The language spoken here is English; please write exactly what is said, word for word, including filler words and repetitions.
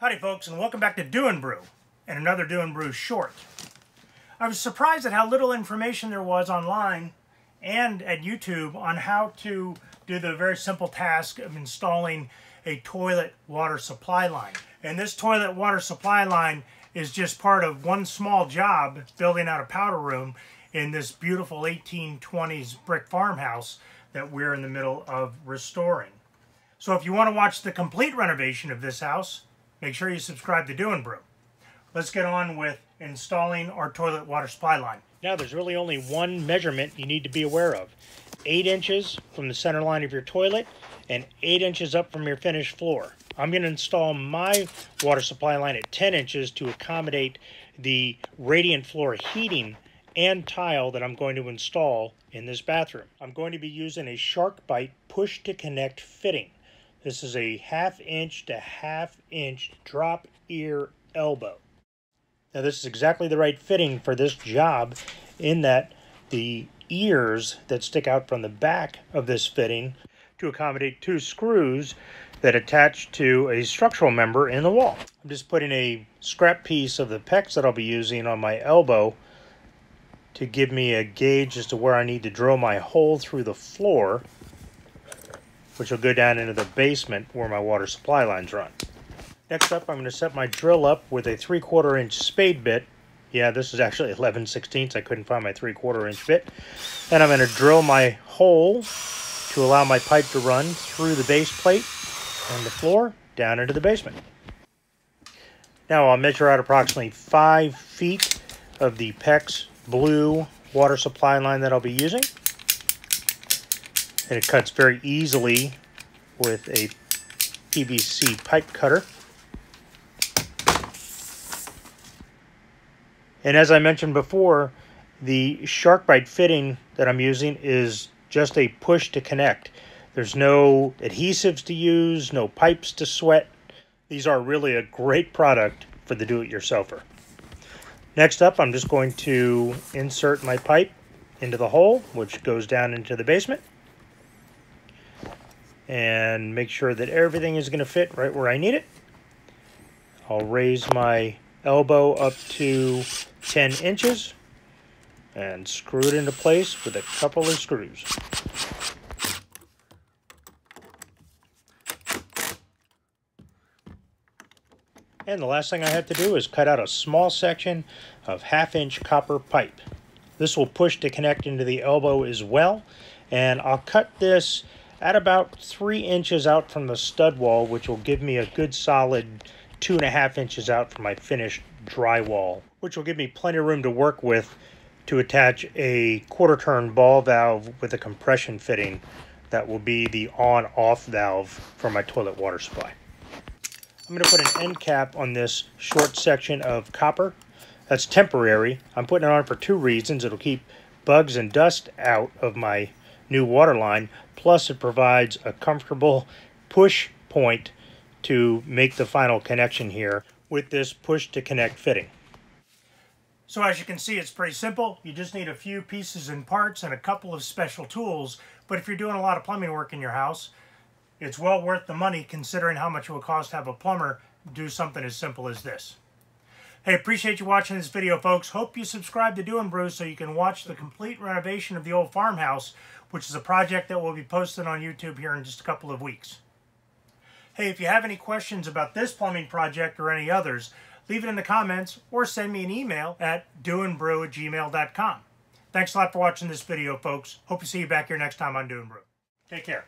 Howdy folks, and welcome back to Do and Brew, and another Do and Brew short. I was surprised at how little information there was online and at YouTube on how to do the very simple task of installing a toilet water supply line. And this toilet water supply line is just part of one small job building out a powder room in this beautiful eighteen twenties brick farmhouse that we're in the middle of restoring. So if you want to watch the complete renovation of this house, make sure you subscribe to Do and Brew. Let's get on with installing our toilet water supply line. Now there's really only one measurement you need to be aware of. Eight inches from the center line of your toilet and eight inches up from your finished floor. I'm going to install my water supply line at ten inches to accommodate the radiant floor heating and tile that I'm going to install in this bathroom. I'm going to be using a SharkBite push to connect fitting. This is a half inch to half inch drop ear elbow. Now this is exactly the right fitting for this job in that the ears that stick out from the back of this fitting to accommodate two screws that attach to a structural member in the wall. I'm just putting a scrap piece of the PEX that I'll be using on my elbow to give me a gauge as to where I need to drill my hole through the floor, which will go down into the basement where my water supply lines run. Next up, I'm going to set my drill up with a three quarter inch spade bit. Yeah, this is actually eleven sixteenths. I couldn't find my three quarter inch bit. And I'm going to drill my hole to allow my pipe to run through the base plate and the floor down into the basement. Now I'll measure out approximately five feet of the PEX blue water supply line that I'll be using. And it cuts very easily with a P V C pipe cutter. And as I mentioned before, the SharkBite fitting that I'm using is just a push to connect. There's no adhesives to use, no pipes to sweat. These are really a great product for the do-it-yourselfer. Next up, I'm just going to insert my pipe into the hole, which goes down into the basement, and make sure that everything is going to fit right where I need it. I'll raise my elbow up to ten inches and screw it into place with a couple of screws. And the last thing I have to do is cut out a small section of half inch copper pipe. This will push to connect into the elbow as well, and I'll cut this at about three inches out from the stud wall, which will give me a good solid two and a half inches out from my finished drywall, which will give me plenty of room to work with to attach a quarter turn ball valve with a compression fitting that will be the on-off valve for my toilet water supply. I'm going to put an end cap on this short section of copper. That's temporary. I'm putting it on for two reasons. It'll keep bugs and dust out of my new water line, plus it provides a comfortable push point to make the final connection here with this push to connect fitting. So as you can see, it's pretty simple. You just need a few pieces and parts and a couple of special tools, but if you're doing a lot of plumbing work in your house, it's well worth the money considering how much it would cost to have a plumber do something as simple as this. Hey, appreciate you watching this video, folks. Hope you subscribe to Do and Brew so you can watch the complete renovation of the old farmhouse, which is a project that will be posted on YouTube here in just a couple of weeks. Hey, if you have any questions about this plumbing project or any others, leave it in the comments or send me an email at do and brew at gmail dot com. Thanks a lot for watching this video, folks. Hope to see you back here next time on Do and Brew. Take care.